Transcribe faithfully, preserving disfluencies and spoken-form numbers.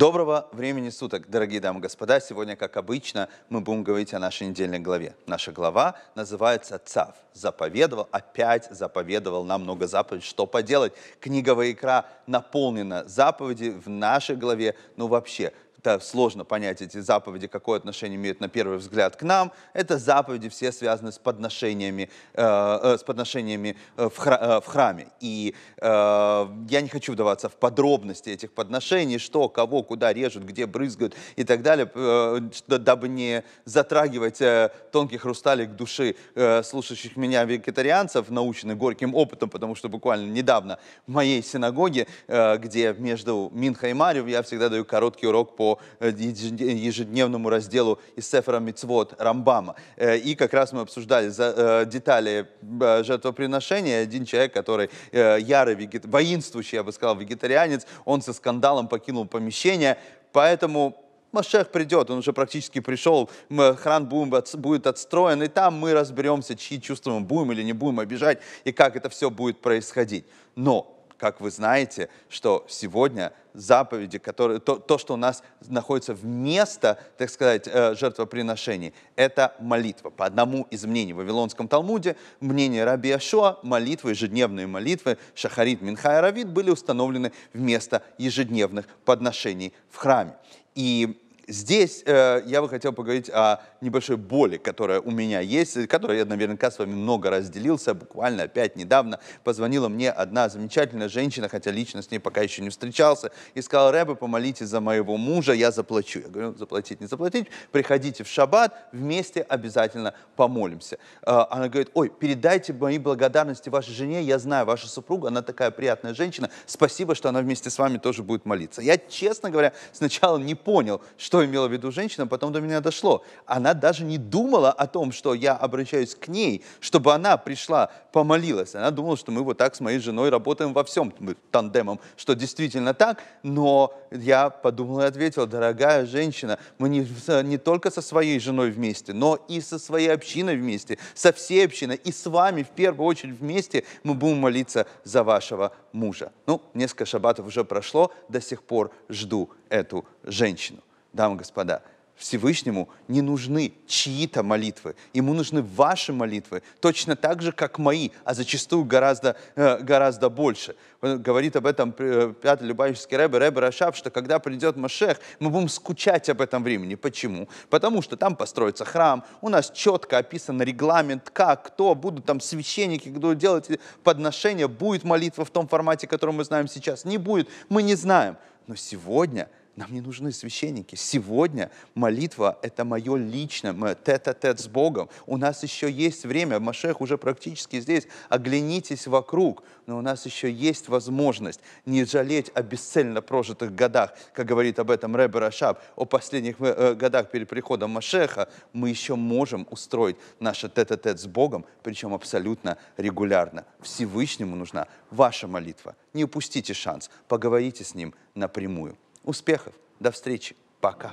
Доброго времени суток, дорогие дамы и господа. Сегодня, как обычно, мы будем говорить о нашей недельной главе. Наша глава называется «Цав». Заповедовал, опять заповедовал нам много заповедей. Что поделать? Книга Ваикра наполнена заповеди в нашей главе. Ну, вообще, это сложно понять эти заповеди, какое отношение имеют на первый взгляд к нам. Это заповеди все связаны с подношениями, э, с подношениями в, хра в храме. И э, я не хочу вдаваться в подробности этих подношений, что, кого, куда режут, где брызгают и так далее, э, дабы не затрагивать э, тонкий хрусталик души э, слушающих меня вегетарианцев, наученных горьким опытом, потому что буквально недавно в моей синагоге, э, где между Минхой и Марью я всегда даю короткий урок по ежедневному разделу из Сефера Мицвот Рамбама. И как раз мы обсуждали детали жертвоприношения. Один человек, который ярый, вегет... воинствующий, я бы сказал, вегетарианец, он со скандалом покинул помещение, поэтому Машех придет, он уже практически пришел, храм будет отстроен, и там мы разберемся, чьи чувства мы будем или не будем обижать, и как это все будет происходить. Но как вы знаете, что сегодня заповеди, которые, то, то, что у нас находится вместо, так сказать, жертвоприношений, это молитва. По одному из мнений в Вавилонском Талмуде, мнение Раби Йешуа, молитвы, ежедневные молитвы, Шахарит, Минха и Арвид были установлены вместо ежедневных подношений в храме. И здесь э, я бы хотел поговорить о небольшой боли, которая у меня есть, которой я наверняка с вами много раз делился. Буквально опять недавно позвонила мне одна замечательная женщина, хотя лично с ней пока еще не встречался, и сказала: «Ребе, помолитесь за моего мужа, я заплачу». Я говорю: заплатить, не заплатить, приходите в шаббат, вместе обязательно помолимся. Э, она говорит: ой, передайте мои благодарности вашей жене, я знаю вашу супругу, она такая приятная женщина, спасибо, что она вместе с вами тоже будет молиться. Я, честно говоря, сначала не понял, что имела в виду женщина, потом до меня дошло. Она даже не думала о том, что я обращаюсь к ней, чтобы она пришла, помолилась. Она думала, что мы вот так с моей женой работаем во всем тандемом, что действительно так, но я подумал и ответил: дорогая женщина, мы не, не только со своей женой вместе, но и со своей общиной вместе, со всей общиной, и с вами в первую очередь вместе мы будем молиться за вашего мужа. Ну, несколько шаббатов уже прошло, до сих пор жду эту женщину. Дамы и господа, Всевышнему не нужны чьи-то молитвы, ему нужны ваши молитвы, точно так же, как мои, а зачастую гораздо, гораздо больше. Говорит об этом пятый Любавичский Ребе, Ребе Рашаб, что когда придет Машех, мы будем скучать об этом времени. Почему? Потому что там построится храм, у нас четко описан регламент, как, кто, будут там священники, кто делать подношения, будет молитва в том формате, который мы знаем сейчас, не будет, мы не знаем. Но сегодня нам не нужны священники. Сегодня молитва – это мое личное тет-а-тет с Богом. У нас еще есть время, Машех уже практически здесь, оглянитесь вокруг, но у нас еще есть возможность не жалеть о бесцельно прожитых годах, как говорит об этом Ребе Рашаб, о последних годах перед приходом Машеха. Мы еще можем устроить наше тет-а-тет с Богом, причем абсолютно регулярно. Всевышнему нужна ваша молитва. Не упустите шанс, поговорите с ним напрямую. Успехов, до встречи, пока.